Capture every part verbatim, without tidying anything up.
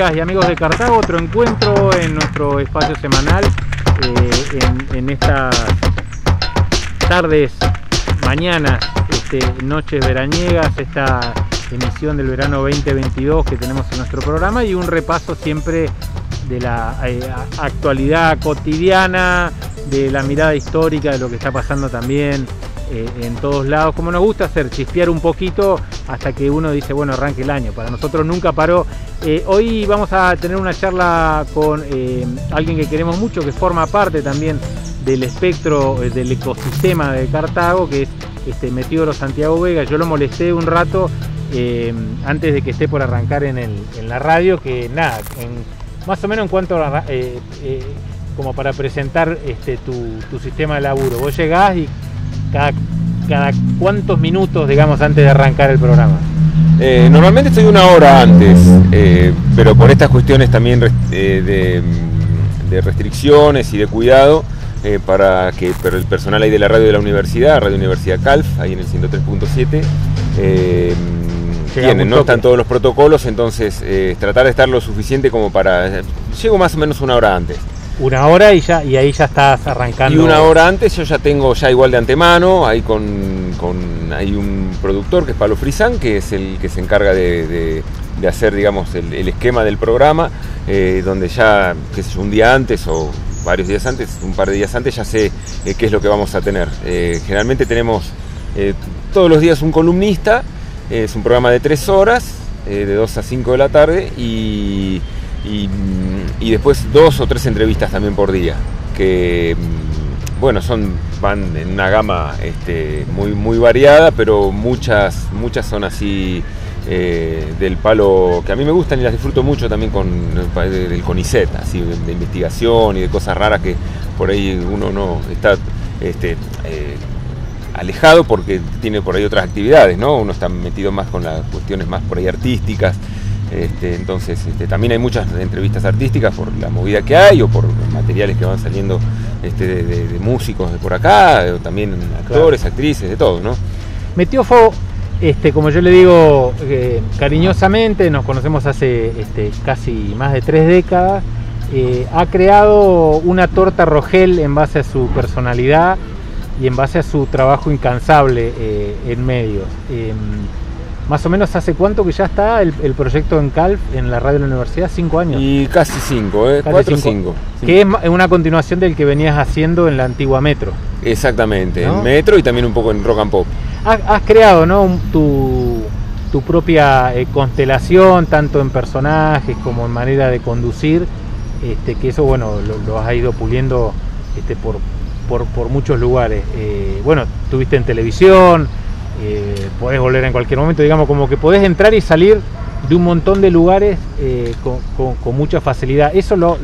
amigas y amigos de Cartago, otro encuentro en nuestro espacio semanal, eh, en, en estas tardes, mañanas, este, noches veraniegas, esta emisión del verano veinte veintidós que tenemos en nuestro programa, y un repaso siempre de la eh, actualidad cotidiana, de la mirada histórica, de lo que está pasando también eh, en todos lados, como nos gusta hacer, chispear un poquito hasta que uno dice, bueno, arranque el año. Para nosotros nunca paró. Eh, hoy vamos a tener una charla con eh, alguien que queremos mucho, que forma parte también del espectro, eh, del ecosistema de Cartago, que es este Meteoro Santiago Vega. Yo lo molesté un rato eh, antes de que esté por arrancar en, el, en la radio, que nada, en, más o menos en cuanto a, eh, eh, como para presentar este, tu, tu sistema de laburo. Vos llegás y cada, cada cuántos minutos, digamos, antes de arrancar el programa. Eh, normalmente estoy una hora antes, eh, pero por estas cuestiones también eh, de, de restricciones y de cuidado, eh, para que pero el personal ahí de la radio de la universidad, Radio Universidad Calf, ahí en el ciento tres punto siete, eh, tienen, ¿no? Están todos los protocolos, entonces eh, tratar de estar lo suficiente como para... Llego más o menos una hora antes. Una hora y ya y ahí ya estás arrancando. Y una hora antes yo ya tengo ya igual de antemano, ahí con, con hay un productor que es Pablo Frisán, que es el que se encarga de, de, de hacer, digamos, el, el esquema del programa, eh, donde ya, qué sé yo, un día antes o varios días antes, un par de días antes ya sé eh, qué es lo que vamos a tener. Eh, generalmente tenemos eh, todos los días un columnista. Es un programa de tres horas, eh, de dos a cinco de la tarde, y, y, y después dos o tres entrevistas también por día, que bueno, son, van en una gama este, muy, muy variada, pero muchas, muchas son así eh, del palo que a mí me gustan y las disfruto mucho también con el CONICET, así de, de investigación y de cosas raras que por ahí uno no está... Este, eh, alejado porque tiene por ahí otras actividades, ¿no? Uno está metido más con las cuestiones más por ahí artísticas, este, entonces este, también hay muchas entrevistas artísticas por la movida que hay o por materiales que van saliendo este, de, de, de músicos de por acá, o también actores, claro, actrices, de todo, ¿no? Metiófo, este, como yo le digo eh, cariñosamente, nos conocemos hace este, casi más de tres décadas, eh, ha creado una torta Rogel en base a su personalidad y en base a su trabajo incansable eh, en medios. Eh, más o menos, ¿hace cuánto que ya está el, el proyecto en Calf, en la radio de la universidad? ¿Cinco años? Y casi cinco, ¿eh? Casi cuatro o cinco. cinco. Que es una continuación del que venías haciendo en la antigua Metro. Exactamente, ¿no? En Metro y también un poco en Rock and Pop. Has, has creado, ¿no?, tu, tu propia eh, constelación, tanto en personajes como en manera de conducir, este, que eso, bueno, lo, lo has ido puliendo este, por... Por, por muchos lugares. Eh, bueno, estuviste en televisión, eh, podés volver en cualquier momento, digamos, como que podés entrar y salir de un montón de lugares eh, con, con, con mucha facilidad. ¿Eso lo,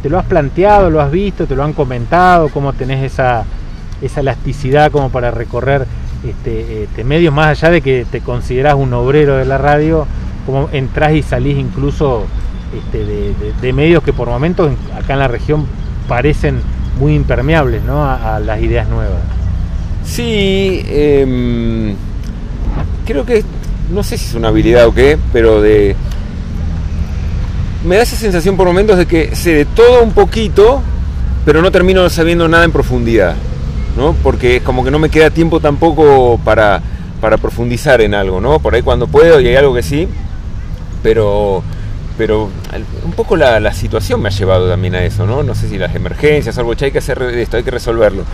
te lo has planteado, lo has visto, te lo han comentado? ¿Cómo tenés esa, esa elasticidad como para recorrer este, este medios, más allá de que te considerás un obrero de la radio? ¿Cómo entrás y salís incluso este, de, de, de medios que por momentos acá en la región parecen muy impermeables, ¿no?, a, a las ideas nuevas? Sí, eh, creo que, no sé si es una habilidad o qué, pero de me da esa sensación por momentos de que sé de todo un poquito, pero no termino sabiendo nada en profundidad, ¿no? Porque es como que no me queda tiempo tampoco para, para profundizar en algo, ¿no? Por ahí cuando puedo y hay algo que sí, pero... pero un poco la, la situación me ha llevado también a eso, ¿no? No sé si las emergencias, algo, che, hay que hacer esto, hay que resolverlo.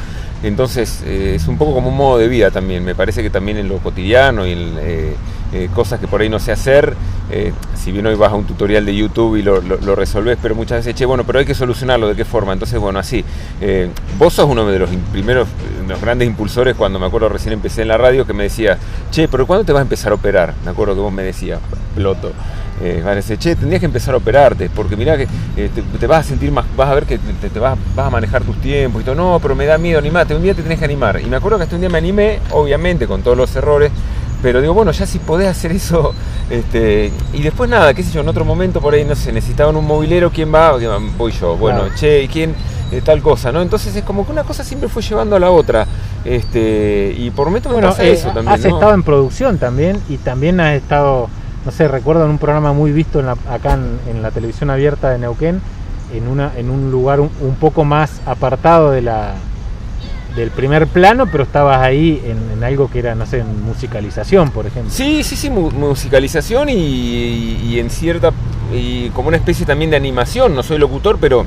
Entonces eh, es un poco como un modo de vida también, me parece que también en lo cotidiano y en eh, eh, cosas que por ahí no sé hacer, eh, si bien hoy vas a un tutorial de YouTube y lo, lo, lo resolvés, pero muchas veces, che, bueno, pero hay que solucionarlo, ¿de qué forma? Entonces, bueno, así, eh, vos sos uno de los primeros, los grandes impulsores, cuando me acuerdo recién empecé en la radio, que me decías, che, pero ¿cuándo te vas a empezar a operar? Me acuerdo que vos me decías, Ploto, Eh, van a decir, che, tendrías que empezar a operarte, porque mirá que eh, te, te vas a sentir más, vas a ver que te, te vas, vas a manejar tus tiempos y todo. No, pero me da miedo, animate, un día te tenés que animar. Y me acuerdo que hasta un día me animé, obviamente, con todos los errores, pero digo, bueno, ya si podés hacer eso, este, y después nada, qué sé yo, en otro momento por ahí, no sé, necesitaban un mobilero, ¿quién va? Voy yo, bueno, claro. Che, ¿y quién? Eh, tal cosa, ¿no? Entonces es como que una cosa siempre fue llevando a la otra, este, y por momentos me bueno, pasa eh, eso también. Has, ¿no?, estado en producción también, y también has estado no sé, recuerdo en un programa muy visto en la, acá en, en la televisión abierta de Neuquén, en, una, en un lugar un, un poco más apartado de la, del primer plano, pero estabas ahí en, en algo que era, no sé, musicalización, por ejemplo. Sí, sí, sí, mu musicalización y, y, y en cierta, y como una especie también de animación. No soy locutor, pero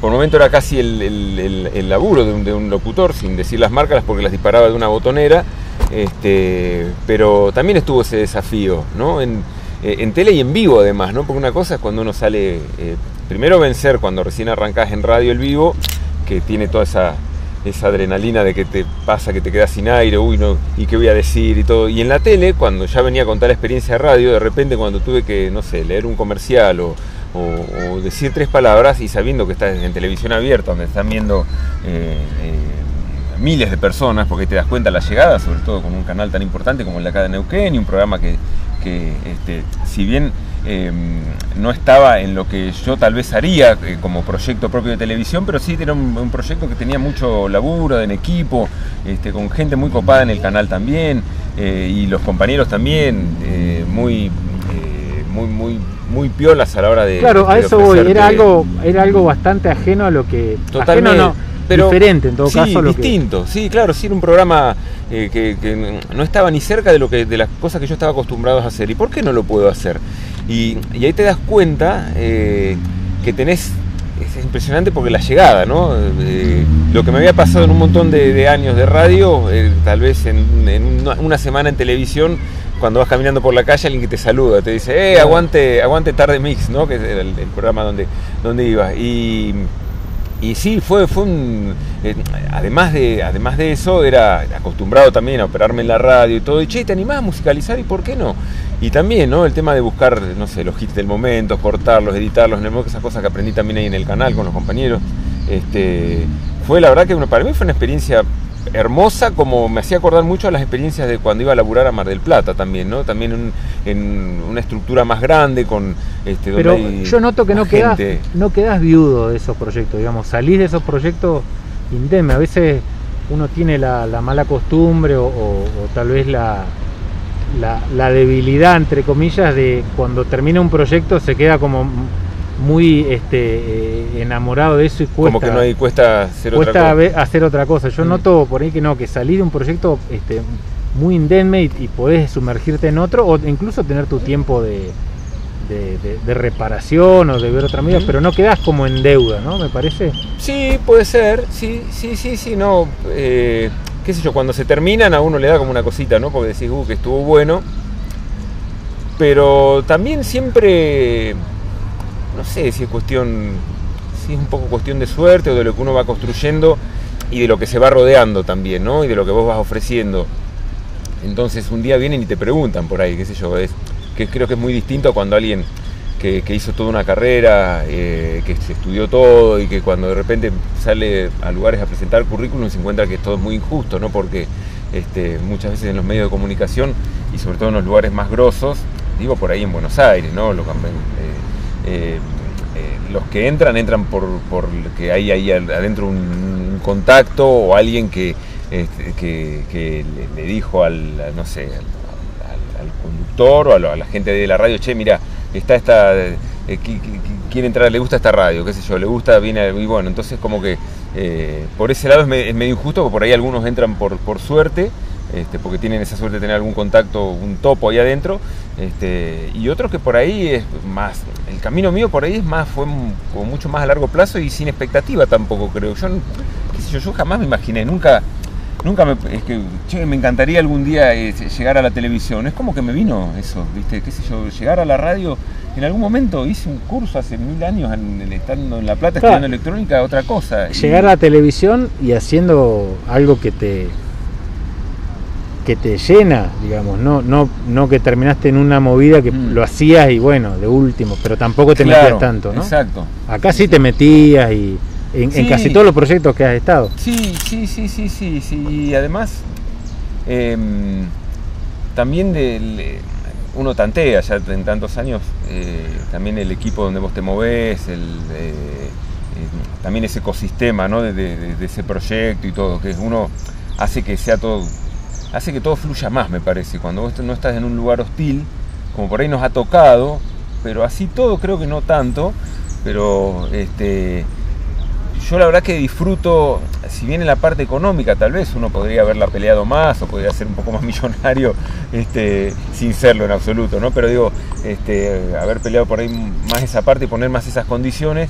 por un momento era casi el, el, el, el laburo de un, de un locutor, sin decir las marcas porque las disparaba de una botonera, este, pero también estuvo ese desafío, ¿no? En, en tele y en vivo además, ¿no? Porque una cosa es cuando uno sale, eh, primero vencer cuando recién arrancás en radio el vivo, que tiene toda esa, esa adrenalina de que te pasa, que te quedas sin aire, uy, no, y qué voy a decir y todo. Y en la tele, cuando ya venía a contar la experiencia de radio, de repente cuando tuve que, no sé, leer un comercial o... O, o decir tres palabras, y sabiendo que estás en televisión abierta, donde están viendo eh, eh, miles de personas, porque te das cuenta la llegada, sobre todo con un canal tan importante como el de acá de Neuquén, y un programa que, que este, si bien eh, no estaba en lo que yo tal vez haría eh, como proyecto propio de televisión, pero sí era un, un proyecto que tenía mucho laburo en equipo, este, con gente muy copada en el canal también, eh, y los compañeros también, eh, muy, eh, muy, muy... muy piolas a la hora de... Claro, a de eso voy, era algo, era algo bastante ajeno a lo que... Totalmente, ajeno no, pero diferente en todo sí, caso. Distinto, lo que... sí, claro, sí, era un programa eh, que, que no estaba ni cerca de, lo que, de las cosas que yo estaba acostumbrado a hacer. ¿Y por qué no lo puedo hacer? Y, y ahí te das cuenta eh, que tenés... Es impresionante porque la llegada, ¿no? Eh, lo que me había pasado en un montón de, de años de radio, eh, tal vez en, en una, una semana en televisión, cuando vas caminando por la calle alguien que te saluda, te dice, eh, aguante, aguante Tarde Mix, ¿no? Que era el, el programa donde, donde ibas. Y, y sí, fue, fue un... Eh, además, de, además de eso, era acostumbrado también a operarme en la radio y todo. Y, che, ¿te animás a musicalizar? ¿Y por qué no? Y también, ¿no? El tema de buscar, no sé, los hits del momento, cortarlos, editarlos, esas cosas que aprendí también ahí en el canal con los compañeros. Este, fue, la verdad, que bueno, para mí fue una experiencia... hermosa, como me hacía acordar mucho a las experiencias de cuando iba a laburar a Mar del Plata también, ¿no? También un, en una estructura más grande con... Este, donde pero yo noto que no quedás, no quedás viudo de esos proyectos, digamos, salís de esos proyectos indemne. A veces uno tiene la, la mala costumbre o, o, o tal vez la, la, la debilidad, entre comillas, de cuando termina un proyecto se queda como... muy este, enamorado de eso y cuesta... Como que no hay, cuesta hacer cuesta otra cosa. Cuesta hacer otra cosa. Yo mm. noto por ahí que no, que salir de un proyecto este, muy indemne y, y podés sumergirte en otro, o incluso tener tu tiempo de, de, de, de reparación o de ver otra medida, mm. pero no quedás como en deuda, ¿no? Me parece. Sí, puede ser. Sí, sí, sí, sí, no. Eh, qué sé yo, cuando se terminan a uno le da como una cosita, ¿no? Porque decís, uh, que estuvo bueno. Pero también siempre... no sé si es cuestión, si es un poco cuestión de suerte o de lo que uno va construyendo y de lo que se va rodeando también, ¿no? Y de lo que vos vas ofreciendo. Entonces un día vienen y te preguntan por ahí, qué sé yo, es, que creo que es muy distinto a cuando alguien que, que hizo toda una carrera, eh, que se estudió todo y que cuando de repente sale a lugares a presentar currículum se encuentra que todo es muy injusto, ¿no? Porque este, muchas veces en los medios de comunicación y sobre todo en los lugares más grosos, digo por ahí en Buenos Aires, ¿no? Lo, eh, Eh, eh, los que entran, entran por, por que hay ahí adentro un, un contacto o alguien que, este, que, que le, le dijo al, no sé, al, al, al conductor o a, lo, a la gente de la radio, che, mira, está esta, eh, quiere entrar, le gusta esta radio, qué sé yo, le gusta, viene, y bueno, entonces como que eh, por ese lado es, me, es medio injusto, porque por ahí algunos entran por, por suerte, Este, porque tienen esa suerte de tener algún contacto, un topo ahí adentro, este, y otros que por ahí es más, el camino mío por ahí es más, fue como mucho más a largo plazo y sin expectativa tampoco, creo. Yo, qué sé yo, yo jamás me imaginé, nunca, nunca me, es que, che, me encantaría algún día eh, llegar a la televisión, es como que me vino eso, viste, qué sé yo, llegar a la radio. En algún momento hice un curso hace mil años en, en, estando en La Plata, claro, estudiando electrónica, otra cosa. Llegar y... a la televisión y haciendo algo que te... que te llena, digamos, no no no que terminaste en una movida que mm. lo hacías y bueno, de último, pero tampoco te claro, metías tanto, ¿no? Exacto. Acá sí te metías y en, sí. en casi todos los proyectos que has estado. Sí, sí, sí, sí, sí, sí. Y además eh, también del, uno tantea ya en tantos años, eh, también el equipo donde vos te movés, el... Eh, también ese ecosistema, ¿no? De, de, de ese proyecto y todo, que uno hace que sea todo... hace que todo fluya más, me parece. Cuando vos no estás en un lugar hostil, como por ahí nos ha tocado, pero así todo creo que no tanto, pero este, yo la verdad que disfruto, si bien en la parte económica tal vez uno podría haberla peleado más o podría ser un poco más millonario, este, sin serlo en absoluto, ¿no? Pero digo, este, haber peleado por ahí más esa parte y poner más esas condiciones,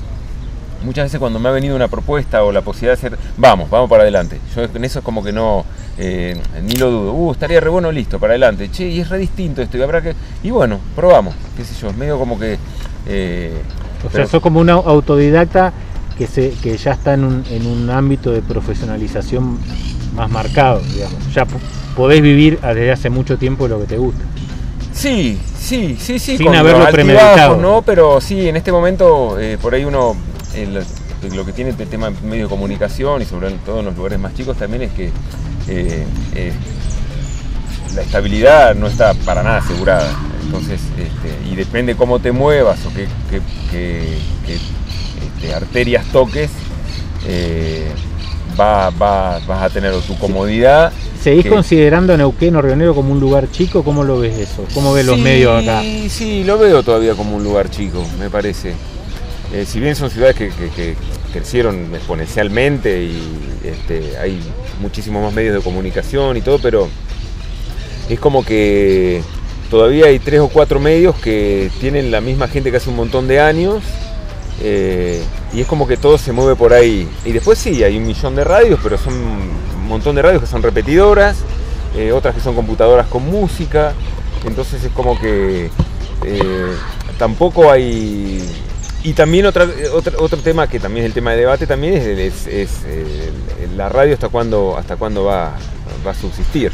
muchas veces cuando me ha venido una propuesta o la posibilidad de hacer, vamos, vamos para adelante, yo en eso es como que no, eh, ni lo dudo, uh, estaría re bueno, listo, para adelante, che, y es re distinto esto, y habrá que, y bueno, probamos, qué sé yo, es medio como que... Eh, o pero... sea, sos como una autodidacta que, se, que ya está en un, en un ámbito de profesionalización más marcado, digamos, ya podés vivir desde hace mucho tiempo lo que te gusta. Sí, sí, sí, sí. Sin haberlo premeditado. No, pero sí, en este momento eh, por ahí uno... El, lo que tiene el tema medio de comunicación y sobre todo en los lugares más chicos también es que eh, eh, la estabilidad no está para nada asegurada, entonces este, y depende cómo te muevas o qué, qué, qué, qué este, arterias toques, eh, va, va, vas a tener tu comodidad. ¿Seguís que... considerando a Neuquén o Río Negro como un lugar chico? ¿Cómo lo ves eso? ¿Cómo ves sí, los medios acá? Sí, sí, lo veo todavía como un lugar chico, me parece. Eh, si bien son ciudades que, que, que crecieron exponencialmente y este, hay muchísimos más medios de comunicación y todo, pero es como que todavía hay tres o cuatro medios que tienen la misma gente que hace un montón de años, eh, y es como que todo se mueve por ahí. Y después sí, hay un millón de radios, pero son un montón de radios que son repetidoras, eh, otras que son computadoras con música, entonces es como que eh, tampoco hay... Y también otra, otra, otro tema que también es el tema de debate también es, es, es eh, la radio hasta cuándo hasta cuándo va, va a subsistir.